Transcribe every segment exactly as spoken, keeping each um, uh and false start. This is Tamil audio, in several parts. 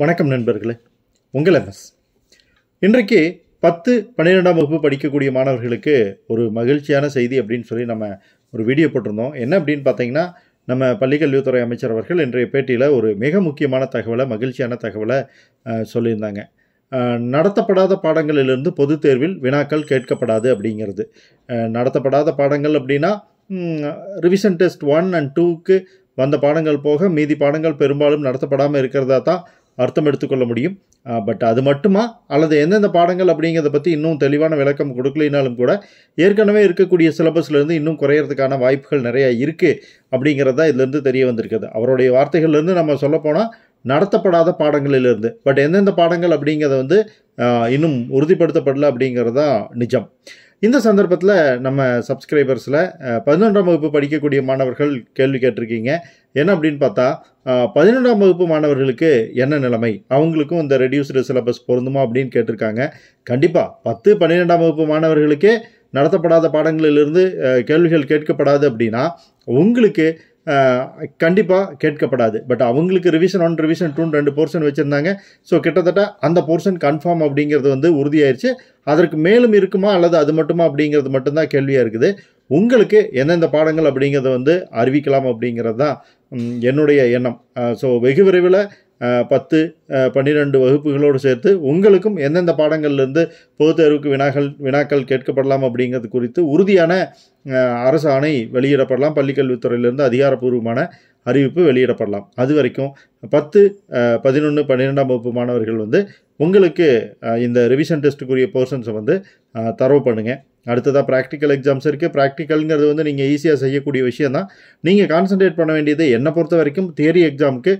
வணக்கம் நண்பர்களே, உங்கள் எம்எஸ். இன்றைக்கு பத்து பன்னிரெண்டாம் வகுப்பு படிக்கக்கூடிய மாணவர்களுக்கு ஒரு மகிழ்ச்சியான செய்தி அப்படின்னு சொல்லி நம்ம ஒரு வீடியோ போட்டிருந்தோம். என்ன அப்படின்னு பார்த்தீங்கன்னா, நம்ம பள்ளிக்கல்வித்துறை அமைச்சர் அவர்கள் இன்றைய பேட்டியில் ஒரு மிக முக்கியமான தகவலை, மகிழ்ச்சியான தகவலை சொல்லியிருந்தாங்க. நடத்தப்படாத பாடங்களிலிருந்து பொது தேர்வில் வினாக்கள் கேட்கப்படாது அப்படிங்கிறது. நடத்தப்படாத பாடங்கள் அப்படின்னா ரிவிஷன் டெஸ்ட் ஒன் அண்ட் டூக்கு வந்த பாடங்கள் போக மீதி பாடங்கள் பெரும்பாலும் நடத்தப்படாமல் இருக்கிறதா தான் அர்த்தம் எடுத்துக்கொள்ள முடியும். பட் அது மட்டுமா அல்லது எந்தெந்த பாடங்கள் அப்படிங்கிறத பற்றி இன்னும் தெளிவான விளக்கம் கொடுக்கலினாலும் கூட ஏற்கனவே இருக்கக்கூடிய சிலபஸ்லேருந்து இன்னும் குறையிறதுக்கான வாய்ப்புகள் நிறையா இருக்குது அப்படிங்கிறது தான் இதுலேருந்து தெரிய வந்திருக்குது. அவருடைய வார்த்தைகள்லேருந்து நம்ம சொல்லப்போனால் நடத்தப்படாத பாடங்களிலிருந்து, பட் எந்தெந்த பாடங்கள் அப்படிங்கிறத வந்து இன்னும் உறுதிப்படுத்தப்படலை அப்படிங்கிறது தான் நிஜம். இந்த சந்தர்ப்பத்தில் நம்ம சப்ஸ்கிரைபர்ஸில் பதினொன்றாம் வகுப்பு படிக்கக்கூடிய மாணவர்கள் கேள்வி கேட்டிருக்கீங்க. என்ன அப்படின்னு பார்த்தா, பதினொன்றாம் வகுப்பு மாணவர்களுக்கு என்ன நிலைமை, அவங்களுக்கும் இந்த ரெடியூஸ்டு சிலபஸ் பொருந்துமா அப்படின்னு கேட்டிருக்காங்க. கண்டிப்பாக பத்து பன்னிரெண்டாம் வகுப்பு மாணவர்களுக்கே நடத்தப்படாத பாடங்களிலிருந்து கேள்விகள் கேட்கப்படாது அப்படின்னா உங்களுக்கு கண்டிப்பாக கேட்கப்படாது. பட் அவங்களுக்கு ரிவிஷன் ஒன் ரிவிஷன் டூன்னு ரெண்டு போர்ஷன் வச்சுருந்தாங்க. ஸோ கிட்டத்தட்ட அந்த போர்ஷன் கன்ஃபார்ம் அப்படிங்கிறது வந்து உறுதியாயிருச்சு. அதற்கு மேலும் இருக்குமா அல்லது அது மட்டுமா அப்படிங்கிறது மட்டும்தான் கேள்வியாக இருக்குது. உங்களுக்கு எந்தெந்த பாடங்கள் அப்படிங்கிறத வந்து அறிவிக்கலாம் அப்படிங்கிறது தான் என்னுடைய எண்ணம். ஸோ வெகு விரைவில் பத்து பன்னிரெண்டு வகுப்புகளோடு சேர்த்து உங்களுக்கும் எந்தெந்த பாடங்கள்லேருந்து பொதுத் தேர்வுக்கு வினாக்கள் வினாக்கள் கேட்கப்படலாம் அப்படிங்கிறது குறித்து உறுதியான அரசு ஆணை வெளியிடப்படலாம். பள்ளிக்கல்வித்துறையிலிருந்து அதிகாரப்பூர்வமான அறிவிப்பு வெளியிடப்படலாம். அது வரைக்கும் பத்து பதினொன்று பன்னிரெண்டாம் வகுப்பு மாணவர்கள் வந்து உங்களுக்கு இந்த ரிவிஷன் டெஸ்ட்டுக்குரிய போர்ஷன்ஸை வந்து தரவு பண்ணுங்கள். அடுத்ததாக ப்ராக்டிக்கல் எக்ஸாம்ஸ் இருக்குது. ப்ராக்டிக்கலுங்கிறது வந்து நீங்கள் ஈஸியாக செய்யக்கூடிய விஷயந்தான். நீங்கள் கான்சன்ட்ரேட் பண்ண வேண்டியது என்னை பொறுத்த வரைக்கும் தியரி எக்ஸாமுக்கு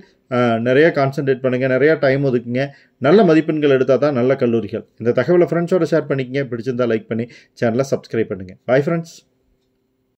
நிறையா கான்சன்ட்ரேட் பண்ணுங்கள், நிறையா டைம் ஒதுக்குங்க. நல்ல மதிப்பெண்கள் எடுத்தால் தான் நல்ல கல்லூரிகள். இந்த தகவலை ஃப்ரெண்ட்ஸோடு ஷேர் பண்ணிக்கங்க. பிடிச்சிருந்தால் லைக் பண்ணி சேனலை சப்ஸ்கிரைப் பண்ணுங்கள். Bye friends.